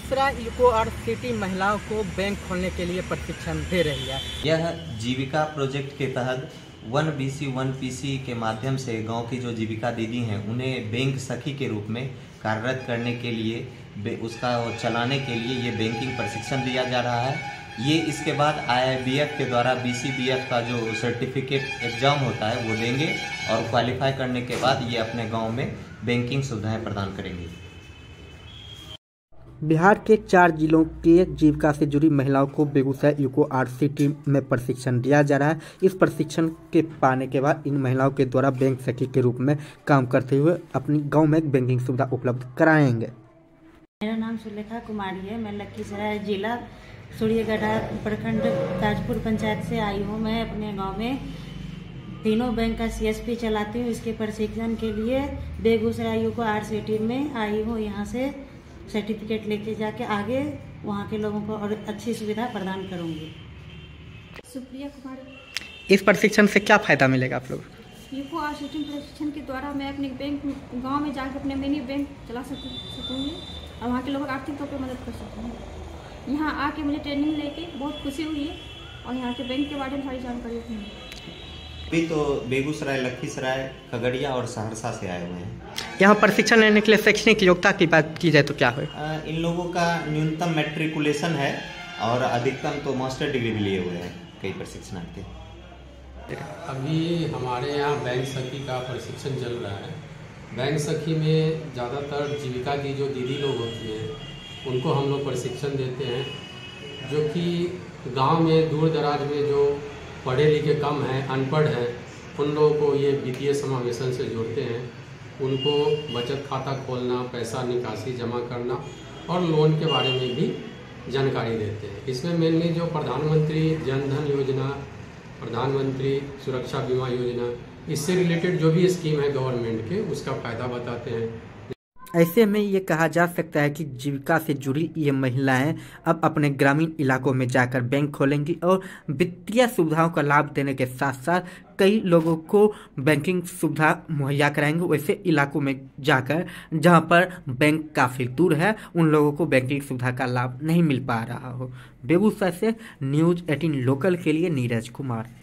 दूसरा UCO RSETI महिलाओं को बैंक खोलने के लिए प्रशिक्षण दे रही है। यह जीविका प्रोजेक्ट के तहत वन BC 1 PC के माध्यम से गांव की जो जीविका दीदी हैं उन्हें बैंक सखी के रूप में कार्यरत करने के लिए उसका चलाने के लिए ये बैंकिंग प्रशिक्षण दिया जा रहा है। ये इसके बाद IBF के द्वारा BCBF का जो सर्टिफिकेट एग्जाम होता है वो देंगे और क्वालिफाई करने के बाद ये अपने गांव में बैंकिंग सुविधाएं प्रदान करेंगे। बिहार के 4 जिलों के जीविका से जुड़ी महिलाओं को बेगूसराय यूको आरसेटी में प्रशिक्षण दिया जा रहा है। इस प्रशिक्षण के पाने के बाद इन महिलाओं के द्वारा बैंक सखी के रूप में काम करते हुए अपने गाँव में बैंकिंग सुविधा उपलब्ध कराएंगे। मेरा नाम सुलेखा कुमारी है। मैं लखीसराय जिला सूर्यगढ़ा प्रखंड ताजपुर पंचायत से आई हूँ। मैं अपने गांव में तीनों बैंक का CSP चलाती हूँ। इसके प्रशिक्षण के लिए बेगूसराय यूको आरसेटी में आई हूँ। यहाँ से सर्टिफिकेट लेके जाके आगे वहाँ के लोगों को और अच्छी सुविधा प्रदान करूँगी। सुप्रिया कुमारी। इस प्रशिक्षण से क्या फ़ायदा मिलेगा आप लोग? यूको आरसेटी प्रशिक्षण के द्वारा मैं अपने बैंक गाँव में जाकर अपने मिनी बैंक चला सकूँगी और वहाँ के लोगों को आर्थिक तौर पर मदद कर सकूँगी। यहाँ आके मुझे ट्रेनिंग लेके बहुत खुशी हुई है और यहाँ के बैंक के बारे में सारी जानकारी हुई है। अभी तो बेगूसराय, लखीसराय, खगड़िया और सहरसा से आए हुए हैं। यहाँ प्रशिक्षण लेने के लिए शैक्षणिक योग्यता की बात की जाए तो क्या है? इन लोगों का न्यूनतम मैट्रिकुलेशन है और अधिकतम तो मास्टर डिग्री भी लिए हुए हैं कई प्रशिक्षणार्थी। अभी हमारे यहाँ बैंक सखी का प्रशिक्षण चल रहा है। बैंक सखी में ज़्यादातर जीविका की जो दीदी लोग होती हैं उनको हम लोग प्रशिक्षण देते हैं, जो कि गांव में दूर दराज में जो पढ़े लिखे कम हैं, अनपढ़ हैं, उन लोगों को ये वित्तीय समावेशन से जोड़ते हैं। उनको बचत खाता खोलना, पैसा निकासी जमा करना और लोन के बारे में भी जानकारी देते हैं। इसमें मेनली जो प्रधानमंत्री जन धन योजना, प्रधानमंत्री सुरक्षा बीमा योजना, इससे रिलेटेड जो भी स्कीम है गवर्नमेंट के, उसका फ़ायदा बताते हैं। ऐसे में ये कहा जा सकता है कि जीविका से जुड़ी ये महिलाएं अब अपने ग्रामीण इलाकों में जाकर बैंक खोलेंगी और वित्तीय सुविधाओं का लाभ देने के साथ साथ कई लोगों को बैंकिंग सुविधा मुहैया कराएंगे। वैसे इलाकों में जाकर जहां पर बैंक काफ़ी दूर है उन लोगों को बैंकिंग सुविधा का लाभ नहीं मिल पा रहा हो। बेगूसराय से न्यूज़ 18 लोकल के लिए नीरज कुमार।